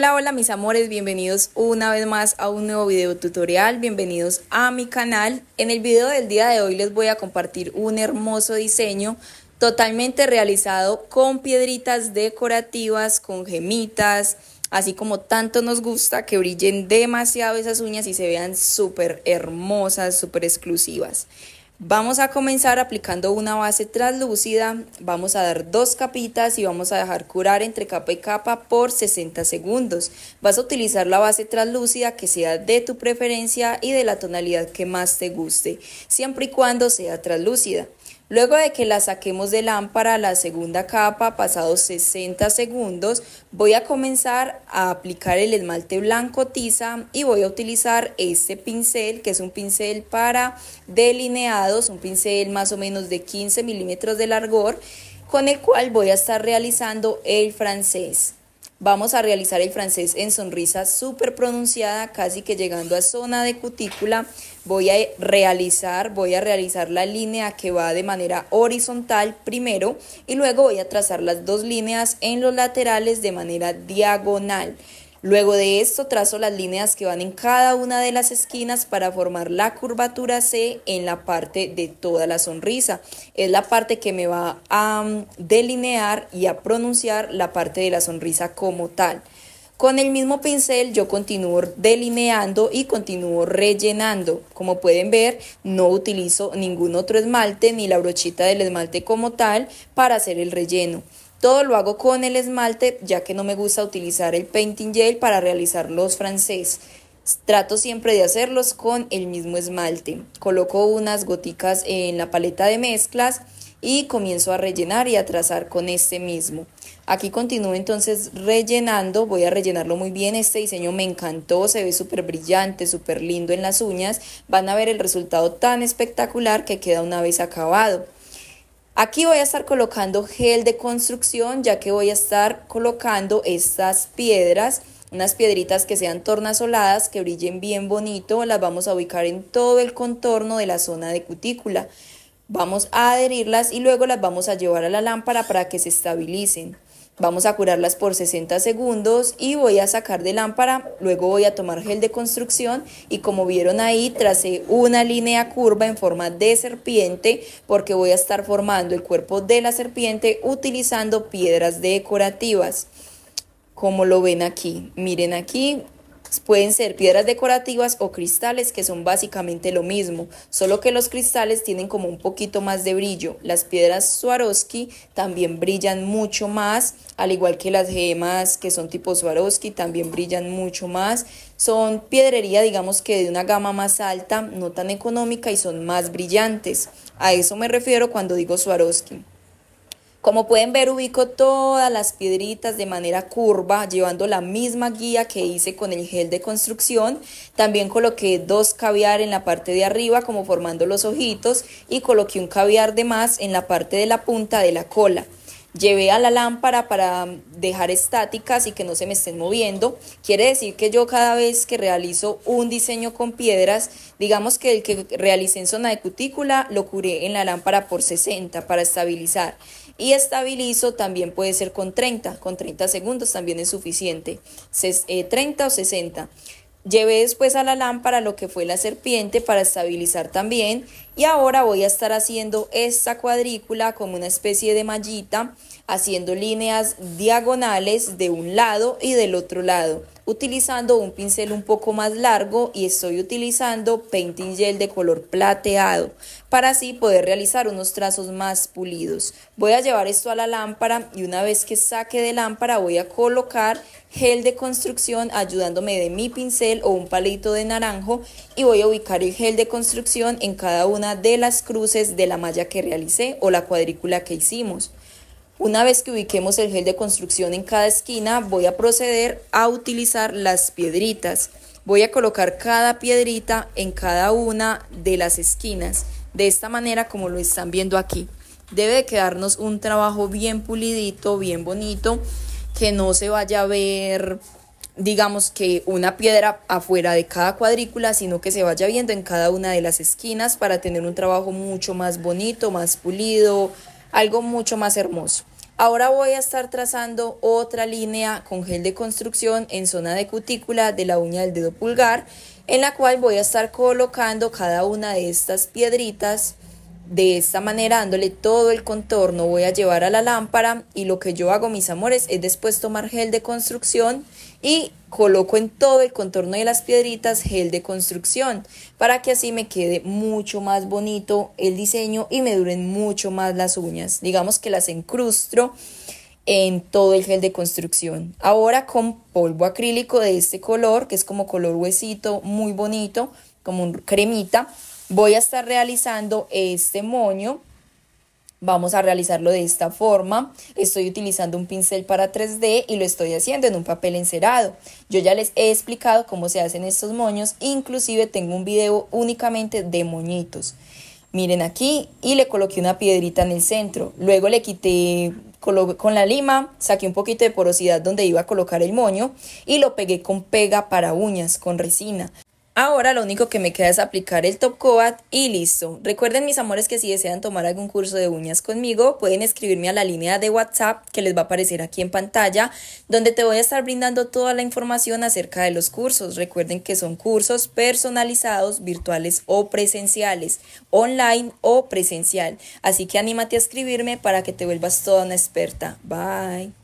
Hola, hola mis amores, bienvenidos una vez más a un nuevo video tutorial, bienvenidos a mi canal. En el video del día de hoy les voy a compartir un hermoso diseño totalmente realizado con piedritas decorativas, con gemitas, así como tanto nos gusta que brillen demasiado esas uñas y se vean súper hermosas, súper exclusivas. Vamos a comenzar aplicando una base translúcida, vamos a dar dos capitas y vamos a dejar curar entre capa y capa por 60 segundos. Vas a utilizar la base translúcida que sea de tu preferencia y de la tonalidad que más te guste, siempre y cuando sea translúcida. Luego de que la saquemos de lámpara, la segunda capa, pasados 60 segundos, voy a comenzar a aplicar el esmalte blanco tiza y voy a utilizar este pincel, que es un pincel para delineados, un pincel más o menos de 15 milímetros de largor, con el cual voy a estar realizando el francés. Vamos a realizar el francés en sonrisa súper pronunciada, casi que llegando a zona de cutícula. Voy a realizar la línea que va de manera horizontal primero y luego voy a trazar las dos líneas en los laterales de manera diagonal. Luego de esto trazo las líneas que van en cada una de las esquinas para formar la curvatura C en la parte de toda la sonrisa. Es la parte que me va a delinear y a pronunciar la parte de la sonrisa como tal. Con el mismo pincel yo continúo delineando y continúo rellenando. Como pueden ver, no utilizo ningún otro esmalte ni la brochita del esmalte como tal para hacer el relleno. Todo lo hago con el esmalte, ya que no me gusta utilizar el painting gel para realizar los francés. Trato siempre de hacerlos con el mismo esmalte. Coloco unas goticas en la paleta de mezclas y comienzo a rellenar y a trazar con este mismo. Aquí continúo entonces rellenando, voy a rellenarlo muy bien. Este diseño me encantó, se ve súper brillante, súper lindo en las uñas. Van a ver el resultado tan espectacular que queda una vez acabado. Aquí voy a estar colocando gel de construcción, ya que voy a estar colocando estas piedras, unas piedritas que sean tornasoladas, que brillen bien bonito. Las vamos a ubicar en todo el contorno de la zona de cutícula. Vamos a adherirlas y luego las vamos a llevar a la lámpara para que se estabilicen. Vamos a curarlas por 60 segundos y voy a sacar de lámpara, luego voy a tomar gel de construcción y como vieron ahí tracé una línea curva en forma de serpiente porque voy a estar formando el cuerpo de la serpiente utilizando piedras decorativas. Como lo ven aquí, miren aquí. Pueden ser piedras decorativas o cristales que son básicamente lo mismo, solo que los cristales tienen como un poquito más de brillo. Las piedras Swarovski también brillan mucho más, al igual que las gemas que son tipo Swarovski también brillan mucho más. Son piedrería, digamos que de una gama más alta, no tan económica y son más brillantes. A eso me refiero cuando digo Swarovski. Como pueden ver, ubico todas las piedritas de manera curva, llevando la misma guía que hice con el gel de construcción. También coloqué dos caviar en la parte de arriba, como formando los ojitos, y coloqué un caviar de más en la parte de la punta de la cola. Llevé a la lámpara para dejar estáticas y que no se me estén moviendo. Quiere decir que yo cada vez que realizo un diseño con piedras, digamos que el que realicé en zona de cutícula lo curé en la lámpara por 60 para estabilizar. Y estabilizo también puede ser con 30 segundos también es suficiente, 30 o 60. Llevé después a la lámpara lo que fue la serpiente para estabilizar también y ahora voy a estar haciendo esta cuadrícula como una especie de mallita, haciendo líneas diagonales de un lado y del otro lado, utilizando un pincel un poco más largo y estoy utilizando painting gel de color plateado para así poder realizar unos trazos más pulidos. Voy a llevar esto a la lámpara y una vez que saque de lámpara voy a colocar gel de construcción ayudándome de mi pincel o un palito de naranjo y voy a ubicar el gel de construcción en cada una de las cruces de la malla que realicé o la cuadrícula que hicimos. Una vez que ubiquemos el gel de construcción en cada esquina, voy a proceder a utilizar las piedritas. Voy a colocar cada piedrita en cada una de las esquinas, de esta manera como lo están viendo aquí. Debe de quedarnos un trabajo bien pulidito, bien bonito, que no se vaya a ver, digamos que una piedra afuera de cada cuadrícula, sino que se vaya viendo en cada una de las esquinas para tener un trabajo mucho más bonito, más pulido, algo mucho más hermoso. Ahora voy a estar trazando otra línea con gel de construcción en zona de cutícula de la uña del dedo pulgar, en la cual voy a estar colocando cada una de estas piedritas. De esta manera, dándole todo el contorno, voy a llevar a la lámpara, y lo que yo hago, mis amores, es después tomar gel de construcción y coloco en todo el contorno de las piedritas gel de construcción para que así me quede mucho más bonito el diseño y me duren mucho más las uñas. Digamos que las incrusto en todo el gel de construcción. Ahora con polvo acrílico de este color, que es como color huesito, muy bonito, como un cremita, voy a estar realizando este moño. Vamos a realizarlo de esta forma. Estoy utilizando un pincel para 3D y lo estoy haciendo en un papel encerado. Yo ya les he explicado cómo se hacen estos moños, inclusive tengo un video únicamente de moñitos. Miren aquí, y le coloqué una piedrita en el centro. Luego le quité con la lima, saqué un poquito de porosidad donde iba a colocar el moño y lo pegué con pega para uñas, con resina. Ahora lo único que me queda es aplicar el top coat y listo. Recuerden, mis amores, que si desean tomar algún curso de uñas conmigo, pueden escribirme a la línea de WhatsApp que les va a aparecer aquí en pantalla, donde te voy a estar brindando toda la información acerca de los cursos. Recuerden que son cursos personalizados, virtuales o presenciales, online o presencial. Así que anímate a escribirme para que te vuelvas toda una experta. Bye.